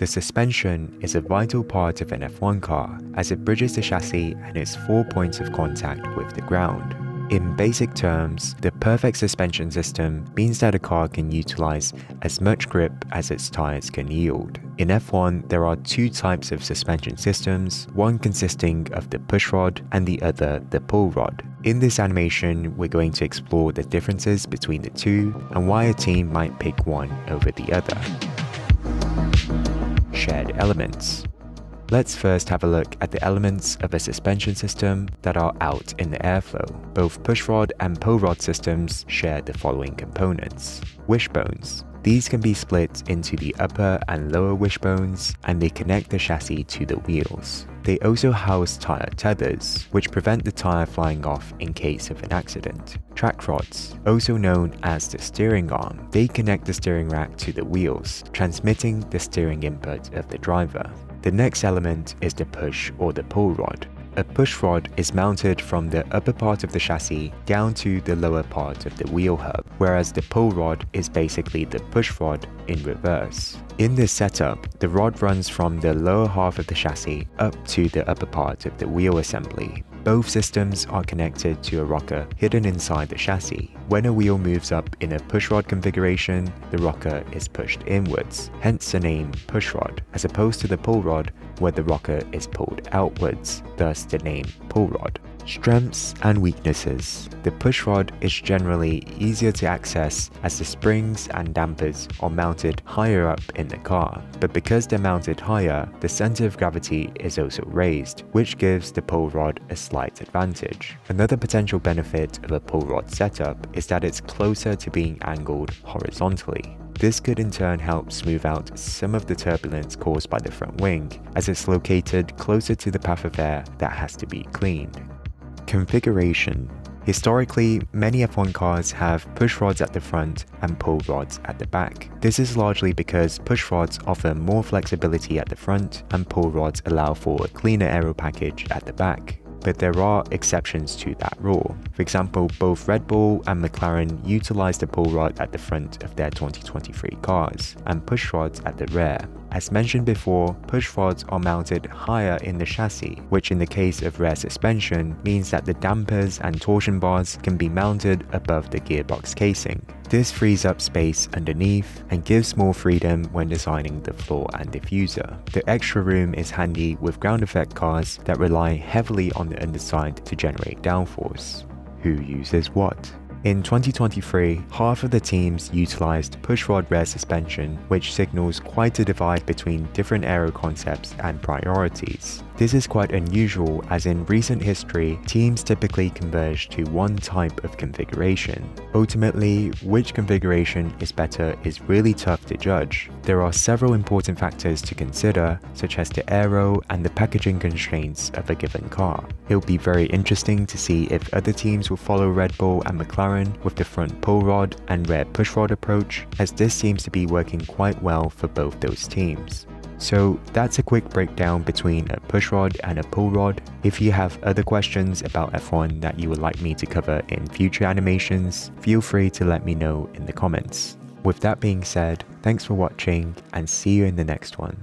The suspension is a vital part of an F1 car as it bridges the chassis and its 4 points of contact with the ground. In basic terms, the perfect suspension system means that a car can utilize as much grip as its tires can yield. In F1, there are two types of suspension systems, one consisting of the push rod and the other the pull rod. In this animation, we're going to explore the differences between the two and why a team might pick one over the other. Shared elements. Let's first have a look at the elements of a suspension system that are out in the airflow. Both pushrod and pull rod systems share the following components. Wishbones. These can be split into the upper and lower wishbones, and they connect the chassis to the wheels. They also house tire tethers, which prevent the tire flying off in case of an accident. Track rods, also known as the steering arm, they connect the steering rack to the wheels, transmitting the steering input of the driver. The next element is the push or the pull rod. A push rod is mounted from the upper part of the chassis down to the lower part of the wheel hub, whereas the pull rod is basically the push rod in reverse. In this setup, the rod runs from the lower half of the chassis up to the upper part of the wheel assembly. Both systems are connected to a rocker hidden inside the chassis. When a wheel moves up in a pushrod configuration, the rocker is pushed inwards, hence the name pushrod, as opposed to the pull rod where the rocker is pulled outwards, thus the name pull rod. Strengths and weaknesses. The pushrod is generally easier to access as the springs and dampers are mounted higher up in the car, but because they're mounted higher, the center of gravity is also raised, which gives the pull rod a slight advantage. Another potential benefit of a pull rod setup is that it's closer to being angled horizontally. This could in turn help smooth out some of the turbulence caused by the front wing, as it's located closer to the path of air that has to be cleaned. Configuration. Historically, many F1 cars have push rods at the front and pull rods at the back. This is largely because push rods offer more flexibility at the front and pull rods allow for a cleaner aero package at the back. But there are exceptions to that rule. For example, both Red Bull and McLaren utilized the pull rod at the front of their 2023 cars and push rods at the rear. As mentioned before, push rods are mounted higher in the chassis, which in the case of rear suspension means that the dampers and torsion bars can be mounted above the gearbox casing. This frees up space underneath and gives more freedom when designing the floor and diffuser. The extra room is handy with ground effect cars that rely heavily on the underside to generate downforce. Who uses what? In 2023, half of the teams utilized pushrod rear suspension, which signals quite a divide between different aero concepts and priorities. This is quite unusual, as in recent history, teams typically converge to one type of configuration. Ultimately, which configuration is better is really tough to judge. There are several important factors to consider, such as the aero and the packaging constraints of a given car. It'll be very interesting to see if other teams will follow Red Bull and McLaren with the front pull rod and rear push rod approach, as this seems to be working quite well for both those teams. So that's a quick breakdown between a push rod and a pull rod. If you have other questions about F1 that you would like me to cover in future animations, feel free to let me know in the comments. With that being said, thanks for watching and see you in the next one.